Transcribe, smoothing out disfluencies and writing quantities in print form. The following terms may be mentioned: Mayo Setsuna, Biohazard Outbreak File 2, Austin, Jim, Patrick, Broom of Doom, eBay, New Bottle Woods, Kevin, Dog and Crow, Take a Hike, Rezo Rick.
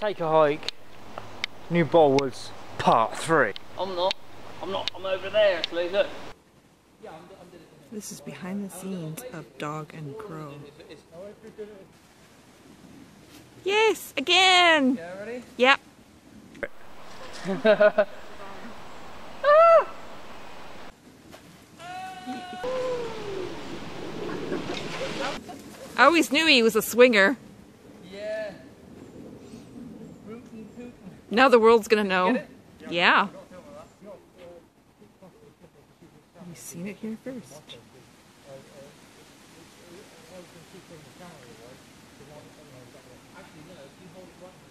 Take a Hike, New Bottle Woods, Part 3. I'm over there actually, look. This is behind the scenes of Dog and Crow. Yes, again! Yeah, ready? Yep. Ah! I always knew he was a swinger. Yeah. Rootin' tootin'. Now the world's gonna know. Get it? Yeah. We've seen it here first. Actually, no, if you hold it right.